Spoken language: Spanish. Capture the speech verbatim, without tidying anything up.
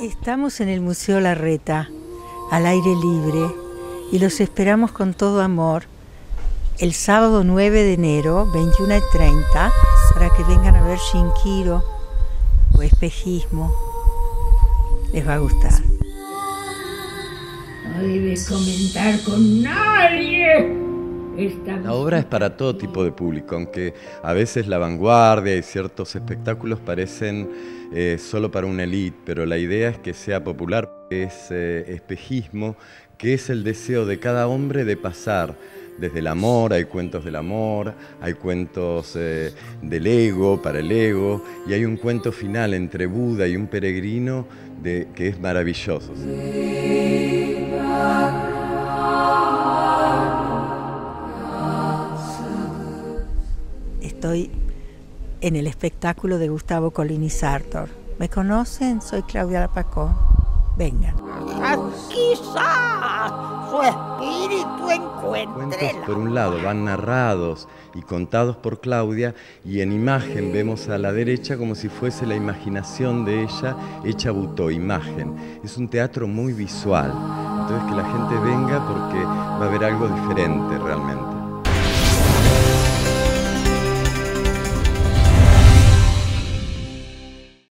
Estamos en el Museo Larreta, al aire libre, y los esperamos con todo amor el sábado nueve de enero, veintiuno y treinta, para que vengan a ver Shinkiro o Espejismo. Les va a gustar. No debes comentar con nadie. La obra es para todo tipo de público, aunque a veces la vanguardia y ciertos espectáculos parecen eh, solo para una élite, pero la idea es que sea popular. Es eh, espejismo, que es el deseo de cada hombre de pasar desde el amor. Hay cuentos del amor, hay cuentos eh, del ego, para el ego, y hay un cuento final entre Buda y un peregrino de, que es maravilloso. Estoy en el espectáculo de Gustavo Collini Sartor. ¿Me conocen? Soy Claudia Lapacó. Vengan. Quizás su espíritu encuentre. Por un lado van narrados y contados por Claudia, y en imagen vemos a la derecha como si fuese la imaginación de ella hecha BUTOH, imagen. Es un teatro muy visual, entonces que la gente venga porque va a haber algo diferente realmente.